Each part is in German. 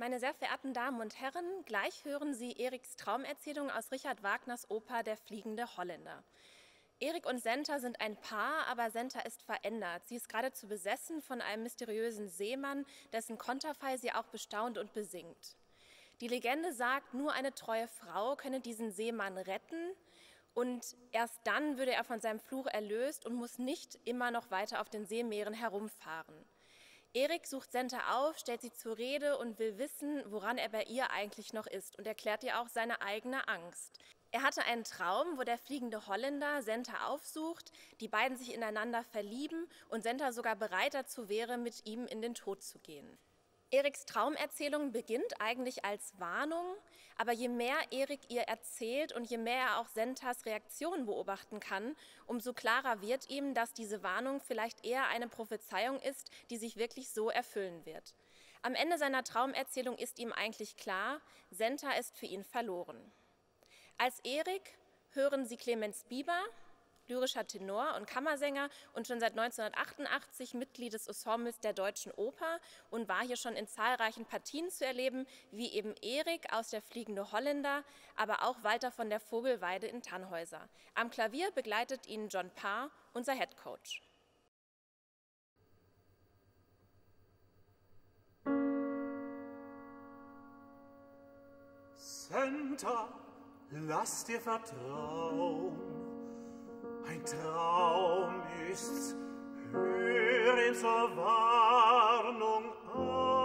Meine sehr verehrten Damen und Herren, gleich hören Sie Eriks Traumerzählung aus Richard Wagners Oper Der fliegende Holländer. Erik und Senta sind ein Paar, aber Senta ist verändert. Sie ist geradezu besessen von einem mysteriösen Seemann, dessen Konterfei sie auch bestaunt und besingt. Die Legende sagt, nur eine treue Frau könne diesen Seemann retten und erst dann würde er von seinem Fluch erlöst und muss nicht immer noch weiter auf den Seemeeren herumfahren. Erik sucht Senta auf, stellt sie zur Rede und will wissen, woran er bei ihr eigentlich noch ist und erklärt ihr auch seine eigene Angst. Er hatte einen Traum, wo der fliegende Holländer Senta aufsucht, die beiden sich ineinander verlieben und Senta sogar bereit dazu wäre, mit ihm in den Tod zu gehen. Eriks Traumerzählung beginnt eigentlich als Warnung, aber je mehr Erik ihr erzählt und je mehr er auch Sentas Reaktion beobachten kann, umso klarer wird ihm, dass diese Warnung vielleicht eher eine Prophezeiung ist, die sich wirklich so erfüllen wird. Am Ende seiner Traumerzählung ist ihm eigentlich klar, Senta ist für ihn verloren. Als Erik hören Sie Clemens Bieber, lyrischer Tenor und Kammersänger und schon seit 1988 Mitglied des Ensembles der Deutschen Oper und war hier schon in zahlreichen Partien zu erleben, wie eben Erik aus Der fliegende Holländer, aber auch Walter von der Vogelweide in Tannhäuser. Am Klavier begleitet ihn John Parr, unser Headcoach. Senta, lass dir vertrauen, ein Traum ist's, hör ihn zur Warnung an.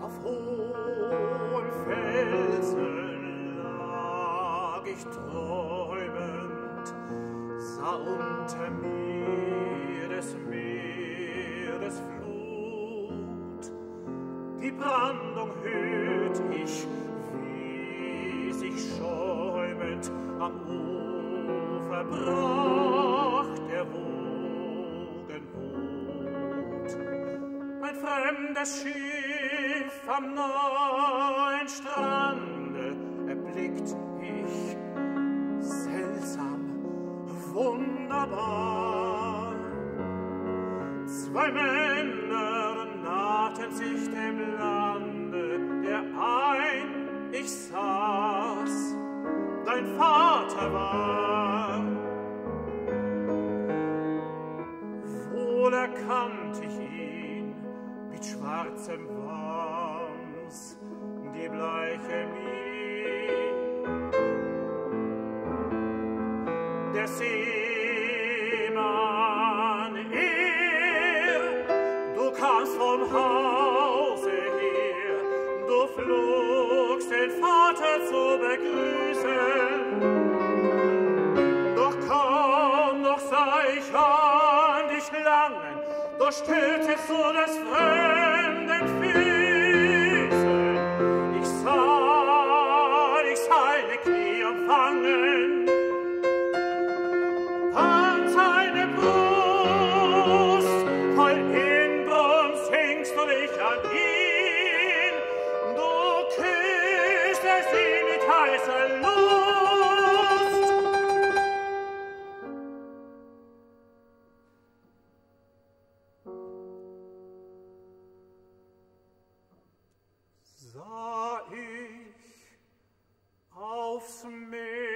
Auf hohen Felsen lag ich träumend, sah unter mir des Meeres Flut. Die Brandung hört ich, wie sich schäumend am Ufer brach der Wogen Wut. Mein fremdes Schiff am neuen Strande erblickt ich, seltsam, wunderbar. Zwei Männer nahten sich dem Lande, der ein ich saß, dein Vater war. Wohl erkannt ich ihn mit schwarzem Wams, die bleiche Miene. Der Seemann, du kamst vom Hause her, du flogst den Vater zu begrüßen. Doch kaum noch sah ich an dich langen, du stürztest zu des fremden Füßen. Ich sah dich seine Knie umfangen, sah ich aufs Meer.